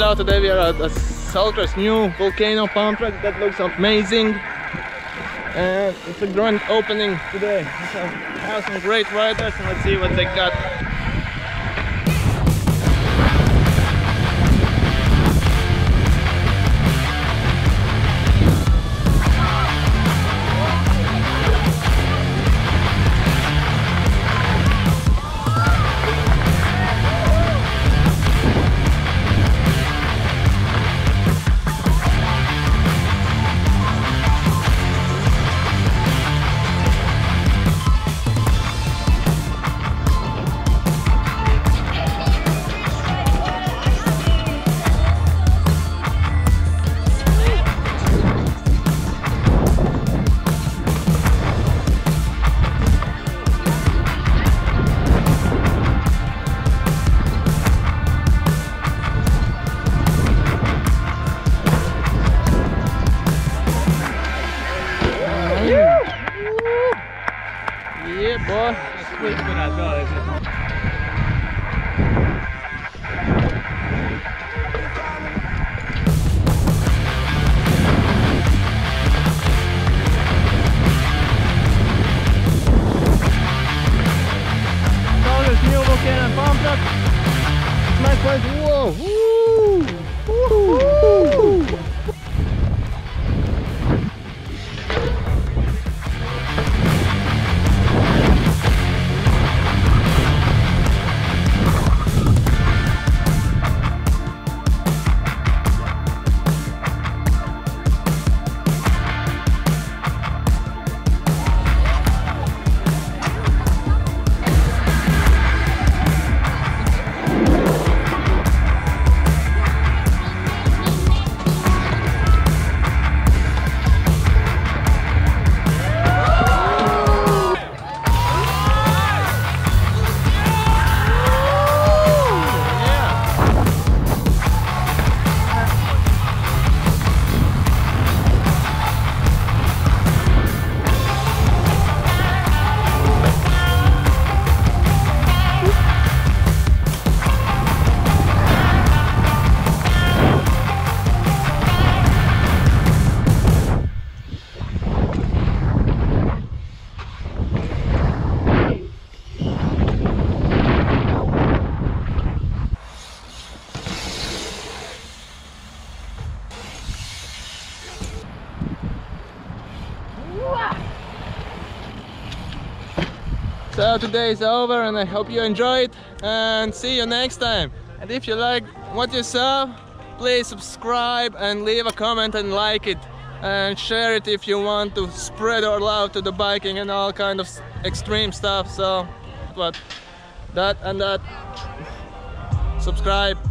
Hello, today we are at a Saulkrasti new volcano pump track that looks amazing, and it's a grand opening today. So we have some great riders, and let's see what they got. Yeah, boy. That's quick when I thought, isn't it? New Volcano Pump Track. It's my place. Whoa! Woo! Woo! Woo! So today is over, and I hope you enjoyed, and see you next time. And if you like what you saw, please subscribe and leave a comment and like it, and share it if you want to spread our love to the biking and all kind of extreme stuff. So, subscribe.